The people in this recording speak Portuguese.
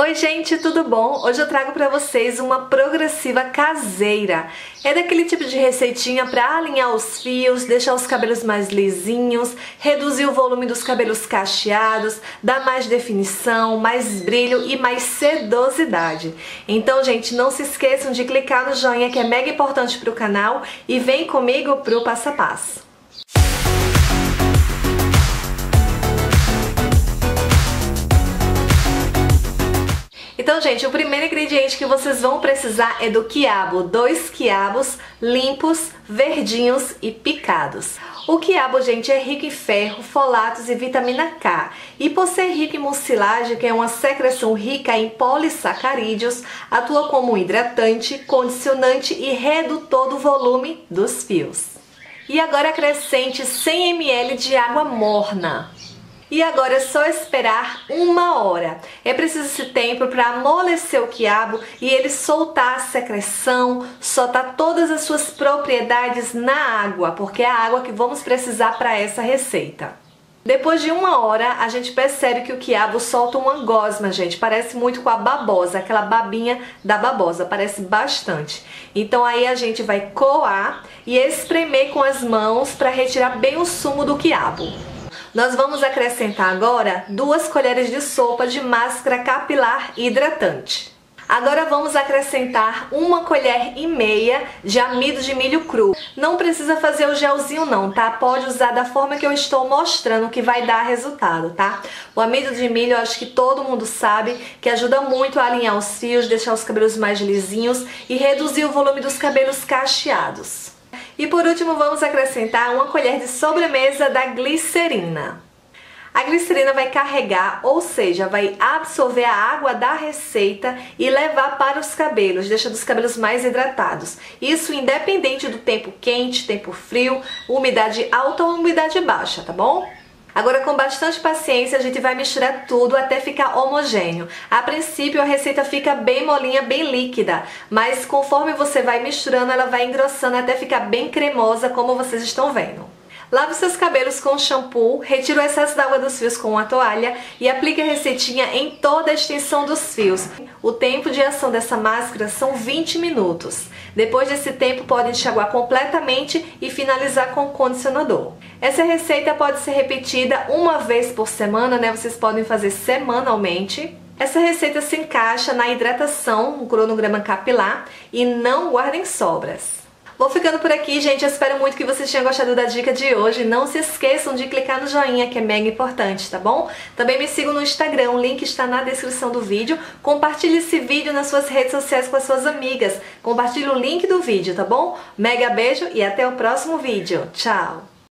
Oi gente, tudo bom? Hoje eu trago pra vocês uma progressiva caseira. É daquele tipo de receitinha pra alinhar os fios, deixar os cabelos mais lisinhos, reduzir o volume dos cabelos cacheados, dar mais definição, mais brilho e mais sedosidade. Então gente, não se esqueçam de clicar no joinha que é mega importante pro canal e vem comigo pro passo a passo. Então, gente, o primeiro ingrediente que vocês vão precisar é do quiabo. 2 quiabos limpos, verdinhos e picados. O quiabo, gente, é rico em ferro, folatos e vitamina K. E por ser rico em mucilagem, que é uma secreção rica em polissacarídeos, atua como hidratante, condicionante e redutor do volume dos fios. E agora acrescente 100 ml de água morna. E agora é só esperar 1 hora. É preciso esse tempo para amolecer o quiabo e ele soltar a secreção, soltar todas as suas propriedades na água, porque é a água que vamos precisar para essa receita. Depois de 1 hora, a gente percebe que o quiabo solta uma gosma, gente. Parece muito com a babosa, aquela babinha da babosa, parece bastante. Então aí a gente vai coar e espremer com as mãos para retirar bem o sumo do quiabo. Nós vamos acrescentar agora 2 colheres de sopa de máscara capilar hidratante. Agora vamos acrescentar 1,5 colher de amido de milho cru. Não precisa fazer o gelzinho não, tá? Pode usar da forma que eu estou mostrando que vai dar resultado, tá? O amido de milho eu acho que todo mundo sabe que ajuda muito a alinhar os fios, deixar os cabelos mais lisinhos e reduzir o volume dos cabelos cacheados. E por último, vamos acrescentar 1 colher de sobremesa da glicerina. A glicerina vai carregar, ou seja, vai absorver a água da receita e levar para os cabelos, deixando os cabelos mais hidratados. Isso independente do tempo quente, tempo frio, umidade alta ou umidade baixa, tá bom? Agora, com bastante paciência, a gente vai misturar tudo até ficar homogêneo. A princípio, a receita fica bem molinha, bem líquida, mas conforme você vai misturando, ela vai engrossando até ficar bem cremosa, como vocês estão vendo. Lave seus cabelos com shampoo, retire o excesso da água dos fios com uma toalha e aplique a receitinha em toda a extensão dos fios. O tempo de ação dessa máscara são 20 minutos. Depois desse tempo, pode enxaguar completamente e finalizar com o condicionador. Essa receita pode ser repetida 1 vez por semana, né? Vocês podem fazer semanalmente. Essa receita se encaixa na hidratação, no cronograma capilar e não guardem sobras. Vou ficando por aqui, gente. Eu espero muito que vocês tenham gostado da dica de hoje. Não se esqueçam de clicar no joinha, que é mega importante, tá bom? Também me sigam no Instagram, o link está na descrição do vídeo. Compartilhe esse vídeo nas suas redes sociais com as suas amigas. Compartilhe o link do vídeo, tá bom? Mega beijo e até o próximo vídeo. Tchau!